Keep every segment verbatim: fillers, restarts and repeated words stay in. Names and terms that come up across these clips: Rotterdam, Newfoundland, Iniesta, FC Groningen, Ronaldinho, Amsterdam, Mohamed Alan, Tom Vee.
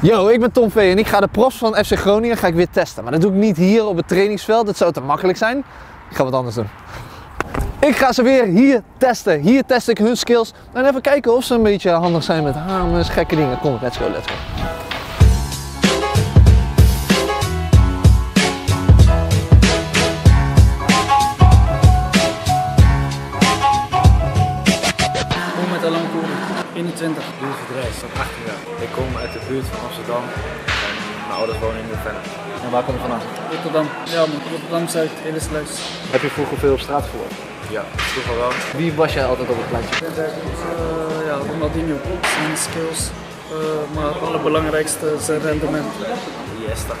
Yo, ik ben Tom Vee en ik ga de profs van F C Groningen ga ik weer testen. Maar dat doe ik niet hier op het trainingsveld, dat zou te makkelijk zijn. Ik ga wat anders doen. Ik ga ze weer hier testen. Hier test ik hun skills. En even kijken of ze een beetje handig zijn met hamers, gekke dingen. Kom, let's go, let's go. Mohamed Alan eenentwintig, doel verdrijf, dat achttien jaar. Ik kom uit de buurt van Amsterdam. Mijn ouders wonen in Newfoundland. En waar kom je vandaan? Rotterdam. Ja, Rotterdam-Zuid, hele sluis. Heb je vroeger veel op straat voor? Ja, vroeger wel. Wie was jij altijd op het plantje? Ik denk uh, ja, Ronaldinho, zijn skills. Uh, maar het allerbelangrijkste zijn rendement. Iniesta.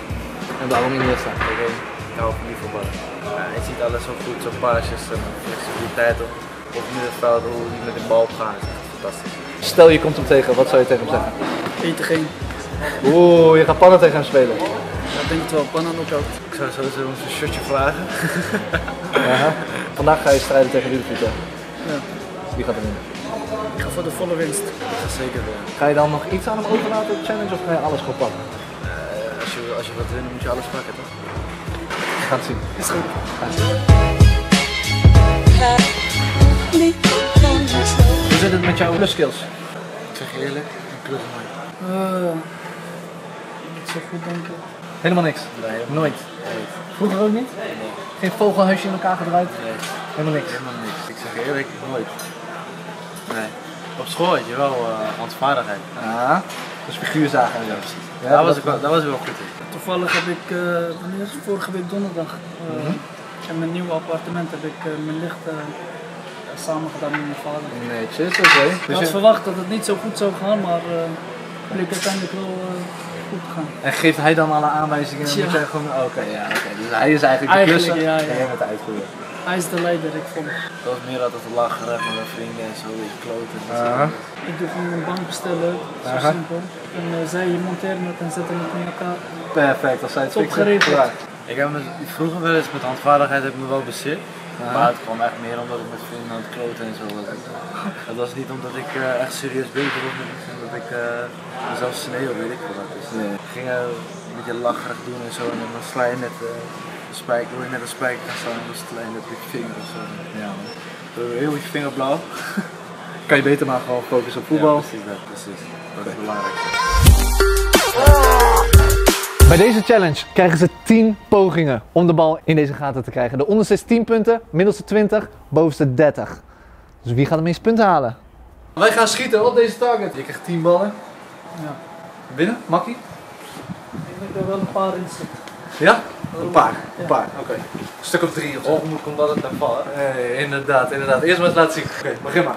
En waarom Iniesta? Ik weet niet, nou, niet voetballen. Ja, hij ziet alles zo goed, zo'n paasjes, flexibiliteit op, op middenveld, hoe hij met de bal gaat. Fantastisch. Stel je komt hem tegen, wat zou je tegen hem zeggen? Eén tegen. Oeh, je gaat pannen tegen hem spelen. Ja, ik denk het wel, pannen ook ook. Ik zou sowieso een shotje vragen. Ja, vandaag ga je strijden tegen Rudolf. Ja. Wie gaat er winnen? Ik ga voor de volle winst. Dat gaat zeker winnen. Ga je dan nog iets aan hem overlaten op challenge of ga je alles gewoon pakken? Uh, als je, als je wilt winnen moet je alles pakken toch? We gaan het zien. Is goed. Hoe zit het met jouw plusskills? Ik zeg je eerlijk, ik klus nooit. Uh, niet zo goed denk ik. Helemaal niks? Nee. Nooit? Nee. Vroeger ook niet? Nee. Geen vogelhuisje in elkaar gedraaid? Nee. Helemaal niks? Helemaal niks. Ik zeg eerlijk, nooit. Nee. Op school had je wel uh, handvaardigheid. Ja. Dus figuurzagen en zo. Ja, daar was ik wel, wel, wel goed in. Toevallig heb ik, uh, wanneer is vorige week donderdag, uh, mm-hmm. in mijn nieuwe appartement heb ik uh, mijn licht uh, samen gedaan met mijn vader. Netjes, oké. Okay. Dus ik had je... verwacht dat het niet zo goed zou gaan, maar uh, ik uiteindelijk wel... Uh, En geeft hij dan alle aanwijzingen? Ja. Moet gewoon... Oké, okay, ja, oké. Okay. Dus hij is eigenlijk de klusser ja, ja. en jij bent uitvoeren. Hij is de leider, ik vond het. Dat was meer altijd lachen met mijn vrienden en zo, ik kloten. Uh -huh. Ik doe gewoon een bank bestellen, zo uh -huh. simpel. En uh, zij monteren het en zetten het in elkaar. Perfect, als zij het fixen. Ja. Ik heb me vroeger wel eens met handvaardigheid heb ik me wel bezit. Uh -huh. Maar het kwam echt meer omdat ik met vrienden aan het kloten en zo was. Het was niet omdat ik uh, echt serieus bezig was met iets en dat ik uh, mezelf sneeuw weet ik wat dat is. Nee. Ik ging uh, een beetje lacherig doen en zo en dan sla je net uh, een spijker, hoor je net een spijker en zo en dan sla je net je vinger of zo. Ja, heel je vinger blauw. Kan je beter maar gewoon focussen op voetbal? Ja, precies, dat, precies. dat okay. is belangrijk. Bij deze challenge krijgen ze tien pogingen om de bal in deze gaten te krijgen. De onderste is tien punten, middelste twintig, bovenste dertig. Dus wie gaat de meeste punten halen? Wij gaan schieten op deze target. Je krijgt tien ballen. Ja. Binnen, makkie? Ik denk dat er wel een paar in zitten. Ja? Een paar. Ja. Een paar, oké. Okay. Een stuk of drie of zo. Of moet komt dat het naar vallen? Eh, inderdaad, inderdaad. Eerst maar eens laten zien. Oké, okay, begin maar.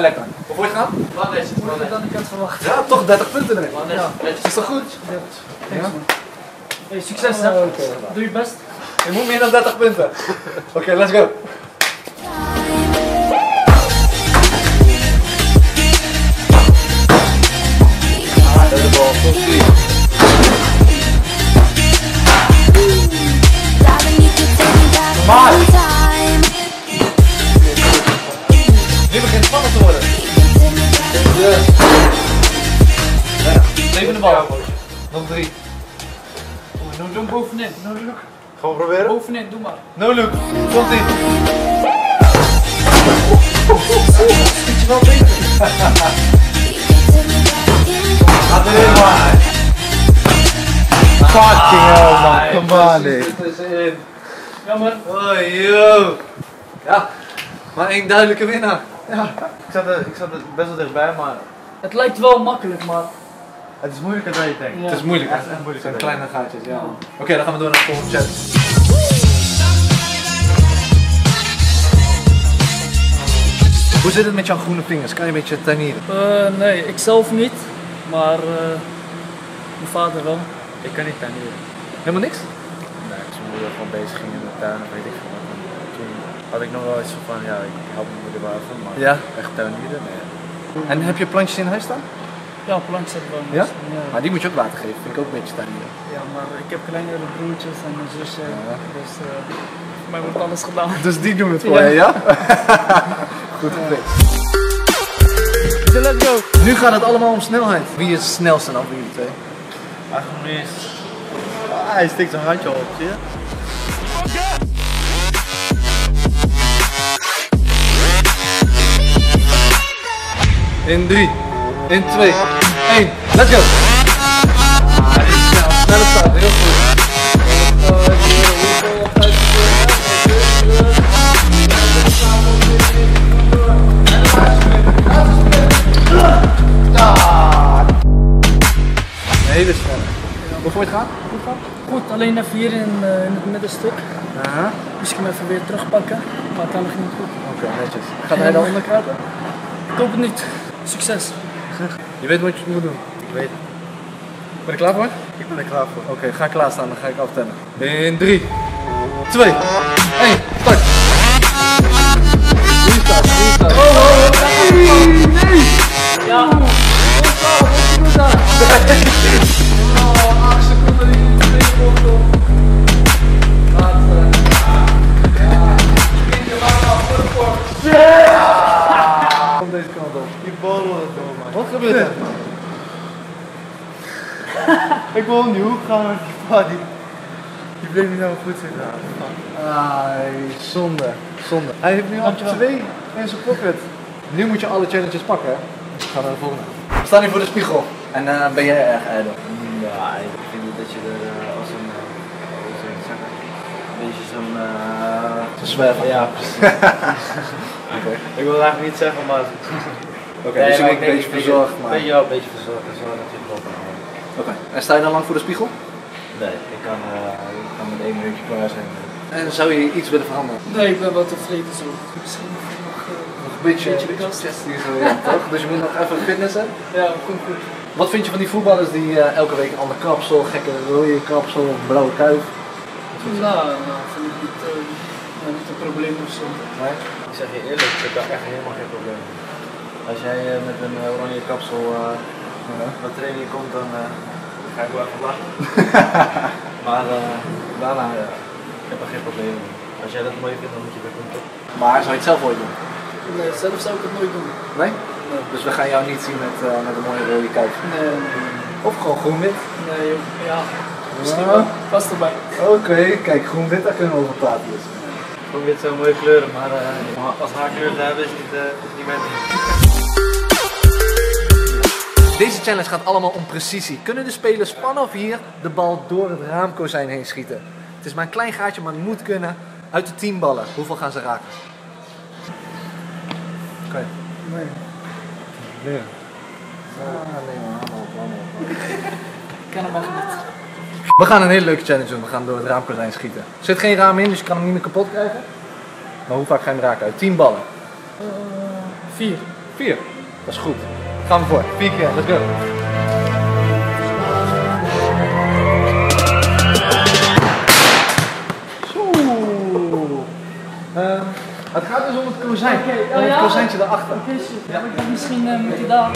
Lekker. Hoe voel je het gaan? Belangrijkste. Hoe je dan niet had verwacht. Ja, toch dertig punten erin. Ja. Is dat goed? Ja. ja. Hey, succes hè. Oh, okay. Doe je best. Je moet meer dan dertig punten. Oké, okay, let's go. Ah, dat is de bal. Tot drie. Maar! Nu begint het spannend te worden. Levende bal. Nog drie. No look bovenin. No look. Gewoon proberen. Bovenin, doe maar. No look. Komt in. Schiet je wel beter. Gaat erin maar. Fucking hell man. Come on dit. Jammer. Oh yo. Ja. Maar één duidelijke winnaar. Ja, ik zat, er, ik zat er best wel dichtbij, maar... Het lijkt wel makkelijk, maar Het is moeilijker dan je denkt. Ja. Het is moeilijker. Echt, echt moeilijker. Het zijn kleine gaatjes, ja. Oké, okay, dan gaan we door naar de volgende chat. Hoe zit het met jouw groene vingers? Kan je een beetje tuinieren? Uh, nee, ik zelf niet, maar uh, mijn vader wel. Ik kan niet tuinieren. Helemaal niks? Nee, ik was mijn moeder gewoon bezig ging in de tuin, weet ik veel. Toen had ik nog wel iets van, ja, ik help mijn moeder wel even, maar ja, echt tuinieren, nee. En heb je plantjes in huis staan? Ja, plantjes heb ik wel in huis staan. Ja? Ja. Maar die moet je ook water geven, vind ik ook een beetje tuinieren. Ja, maar ik heb kleinere broertjes en mijn zusje, ja, dus uh, voor mij wordt alles gedaan. Dus die doen het voor je, ja? Ja? Goed geprint. Let's go. Nu gaat het allemaal om snelheid. Wie is het snelste dan voor jullie twee? Eigenlijk mis. Ah, hij steekt zijn handje op, zie je? In drie, in twee, één, let's go! Ah, dit is snel. Snelle start, heel goed. Hele snelle. Hoe vond je het gaan? Goed gaan? Goed, alleen even hier in, uh, in het middenstuk. Uh-huh. Misschien even weer terugpakken, maar het ging niet goed. Oké, okay, netjes. Gaat hij dan onderkruipen? Ik hoop het niet. Succes. Je weet wat je moet doen. Ik weet. Ben je klaar voor? Ik ben er klaar voor. Oké, okay, ga klaarstaan, dan ga ik aftellen. In drie, twee, één, start! Hier staat, hier staat. Oh, oh, oh. Nee, nee! Ja! Wat gebeurt er? Ik wil om die hoek gaan met die body. Die bleef niet helemaal goed zitten. Ah, zonde. Zonde. Hij heeft nu al twee in zijn pocket. Nu moet je alle challenges pakken. Ik ga naar de volgende. We staan hier voor de spiegel. En uh, ben jij erg ijdel? Ja, ik vind dat je er uh, als een... Hoe zou ik zeggen? Een beetje zo'n... Uh, zo'n zwerver. Ja, precies. Okay. Ik wil het eigenlijk niet zeggen, maar... Oké, okay, nee, dus ik ben een beetje verzorgd, maar... Ben je wel een beetje verzorgd, dat is wel natuurlijk wel. Oké, okay. En sta je dan lang voor de spiegel? Nee, ik kan, uh, ik kan met één minuutje klaar zijn. En zou je iets willen veranderen? Nee, ik ben wel tevreden zo. Misschien nog, uh, nog een beetje... Een beetje chest hier zo, ja, toch? Dus je moet nog even fitnessen? Ja, goed, goed. Wat vind je van die voetballers die uh, elke week een ander kapsel, gekke rode kapsel of blauwe kuif? Nou, nou, vind ik niet, uh, niet een probleem of zo. Nee? Ik zeg je eerlijk, ik heb daar echt helemaal geen probleem mee. Als jij met een oranje kapsel uh, naar training komt, dan uh, ga ik wel even lachen. Maar uh, daarna, ja, ik heb er geen probleem mee. Als jij dat mooi vindt, dan moet je weer doen, toch? Maar zou je het zelf ooit doen? Nee, zelf zou ik het nooit doen. Nee? Nee. Dus we gaan jou niet zien met, uh, met een mooie rode kuif? Nee, nee. Of gewoon groen-wit? Nee, ja. Misschien wel. Vast erbij. Oké, okay, kijk, groen-wit, daar kunnen we over praten. Dus. Groen-wit zijn mooie kleuren, maar uh, als haarkleur te hebben is niet, uh, niet mijn ding. Deze challenge gaat allemaal om precisie. Kunnen de spelers vanaf hier de bal door het raamkozijn heen schieten? Het is maar een klein gaatje, maar het moet kunnen. Uit de tien ballen, hoeveel gaan ze raken? Oké. Okay. Nee. Nee. Ah, nee man, allemaal op, allemaal op. Ik kan hem echt niet. We gaan een hele leuke challenge doen. We gaan door het raamkozijn schieten. Er zit geen raam in, dus je kan hem niet meer kapot krijgen. Maar hoe vaak ga je hem raken? Uit tien ballen? Uh, vier. Vier? Dat is goed. Gaan we voor. Vier keer, let's go. Zo. Uh, het gaat dus om het kozijn. Okay. Oh, ja? Het kozijntje daarachter. Oké, okay, shit. Ja. Ja, misschien uh, moet je daar.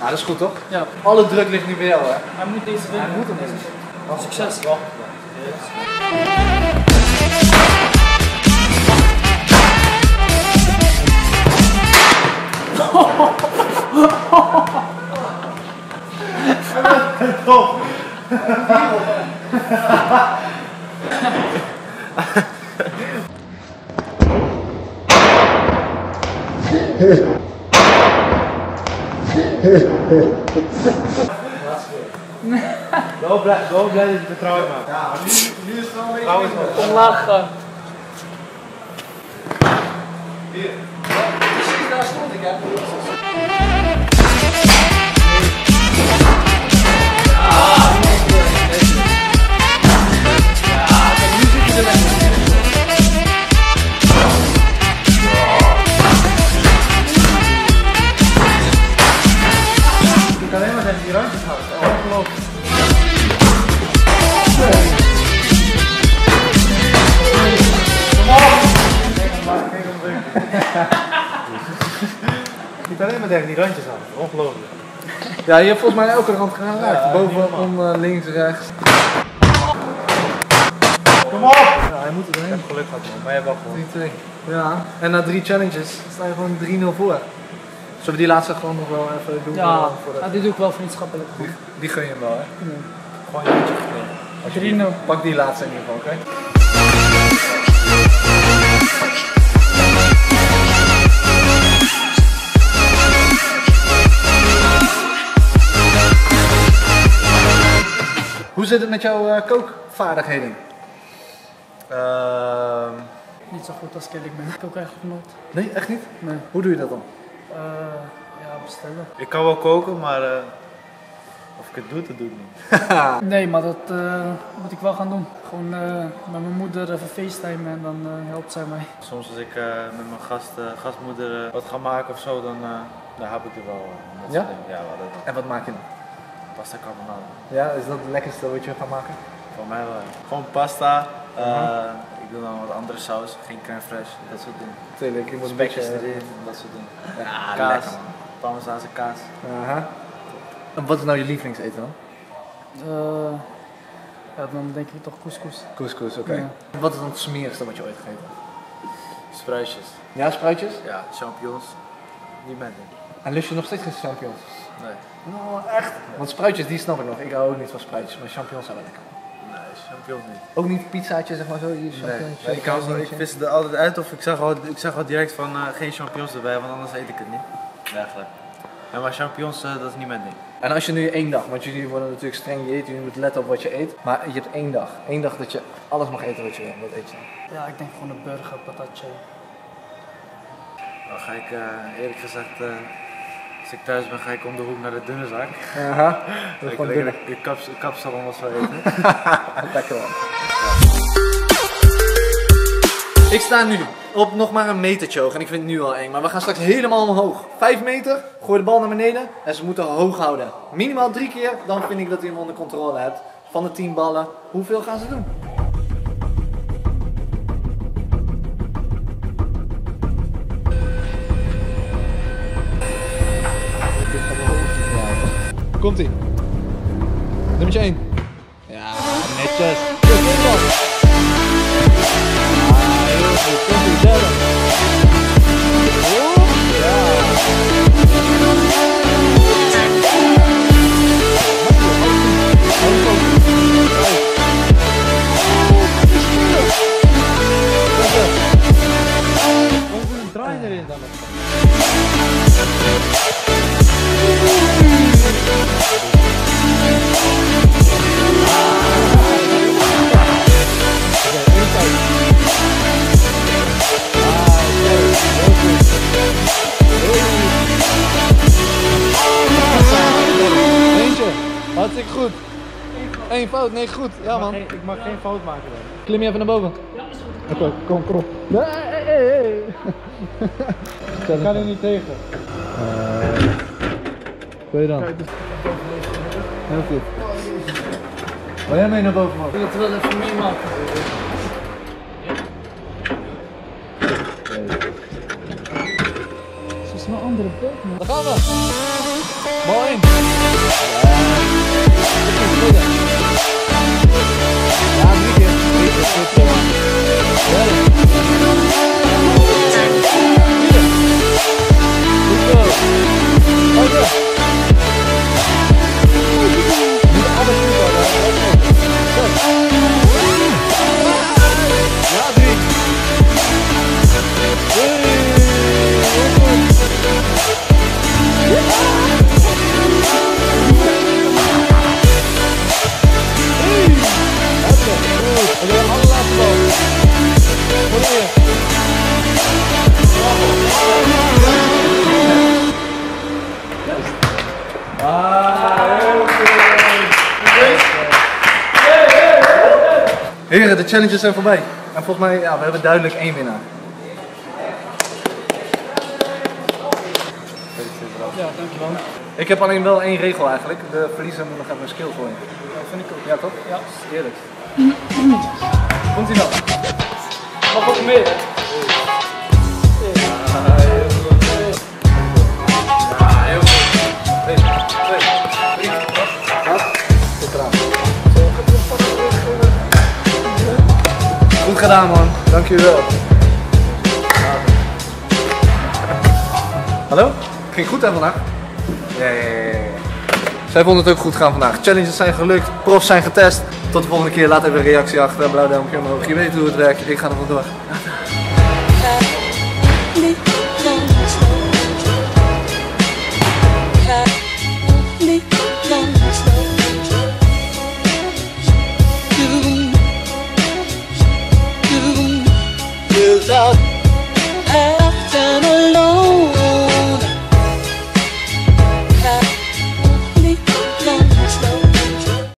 Ja, dat is goed toch? Ja. Alle druk ligt nu bij jou, hè? Hij moet deze winnen. Hij moet hem winnen. Succes. Ja. Top! Zo blij dat je vertrouwen maakt. Ja, nu, nu is het wel een beetje lachen. Hier. Precies daar stond ik, hè. Niet alleen maar tegen die randjes aan, ongelooflijk. Ja, je hebt volgens mij elke rand geraakt. Ja, bovenom, uh, links, rechts. Kom op! Ja, hij moet er doorheen. Ik heb geluk gehad, man, maar jij hebt wel gewonnen. drie twee. Ja, en na drie challenges sta je gewoon drie nul voor. Zullen we die laatste gewoon nog wel even doen? Ja, voor de... ja, die doe ik wel vriendschappelijk. Die, die gun je hem wel, hè? Ja. Gewoon je handje geven. drie nul. Pak die laatste in ieder geval, oké? Hoe zit het met jouw uh, kookvaardigheden? Uh... Niet zo goed als ik eerlijk ben. Ik kook eigenlijk nooit. Nee, echt niet? Nee. Hoe doe je dat dan? Uh, ja, bestellen. Ik kan wel koken, maar uh, of ik het doe, dat doe ik niet. Nee, maar dat uh, moet ik wel gaan doen. Gewoon uh, met mijn moeder even facetimen en dan uh, helpt zij mij. Soms als ik uh, met mijn gast, uh, gastmoeder uh, wat ga maken of zo, dan, uh, dan heb ik er wel. Uh, dat ja? Soort ja wel, dat... En wat maak je dan? Pasta carbonara. Ja, is dat het lekkerste wat je gaat maken? Voor mij wel. Gewoon pasta. Uh, uh-huh. Ik doe dan wat andere saus, geen crème fraîche, dat soort dingen. Tuurlijk, je moet spekjes erin, dat soort dingen. Ja, kaas, lekker man. Parmezaanse kaas. Uh-huh. En wat is nou je lievelingseten dan? Uh, ja, dan denk ik toch couscous. Couscous, oké. Okay. Ja. Wat is dan het smerigste wat je ooit gegeten hebt? Spruitjes. Ja, spruitjes? Ja, champignons. Niet met denk ik. En lust je nog steeds geen champignons? Nee. Oh, echt? Want spruitjes, die snap ik nog. Ik hou ook niet van spruitjes, maar champignons zijn wel lekker. Nee, champignons niet. Ook niet pizzaatje, zeg maar zo? Hier, champignons, nee, champignons, ik, ik vis er altijd uit of ik zeg al, ik zeg al direct van uh, geen champignons erbij, want anders eet ik het niet. Eigenlijk. Ja, maar champignons, uh, dat is niet mijn ding. En als je nu één dag, want jullie worden natuurlijk streng dieet, jullie moeten letten op wat je eet. Maar je hebt één dag. Eén dag dat je alles mag eten wat je wil. Wat eet je dan? Ja, ik denk gewoon een burger, patatje. Dan ga ik uh, eerlijk gezegd... Uh, Als ik thuis ben, ga ik om de hoek naar de dunne zaak. Aha, dat is lekker. De kaps, kapsalon was wel eten. Lekker man. Ja. Ik sta nu op nog maar een metertje hoog en ik vind het nu al eng. Maar we gaan straks helemaal omhoog. Vijf meter, gooi de bal naar beneden en ze moeten hoog houden. Minimaal drie keer, dan vind ik dat hij hem onder controle hebt. Van de tien ballen, hoeveel gaan ze doen? Komt ie. Nummertje één. Ja, netjes. Ja, heel goed. Komt ie, derde. Ja. Komt er een draai erin dan? Hartstikke goed. Eén fout, nee goed. Ja man. Ik mag geen fout maken dan. Klim je even naar boven? Ja, is goed. Oké, kom, kom op. Nee, nee, nee. Ik ga er niet tegen. Wat uh, dan? Heel goed. Wil jij mee naar boven, man? Ik wil het wel even meemaken. Zo is mijn andere boot, man. Daar gaan we! Mooi! Ja, drie keer. Drie keer. Drie keer. Drie keer. Drie keer. Drie keer. Heren, de challenges zijn voorbij. En volgens mij, ja, we hebben duidelijk één winnaar. Ja, dankjewel. Ik heb alleen wel één regel eigenlijk. De verliezer moet nog even een skill gooien. Ja, vind ik ook. Ja, toch? Ja. Heerlijk. Komt-ie dan. Mag ook meer, hè? Goed gedaan, man. Dankjewel. Hallo? Ging goed, hè, vandaag? Ja, ja, ja, ja. Zij vonden het ook goed gaan vandaag. Challenges zijn gelukt, profs zijn getest. Tot de volgende keer. Laat even een reactie achter. Blauw duimpje omhoog. Je weet hoe het werkt. Ik ga er vandoor.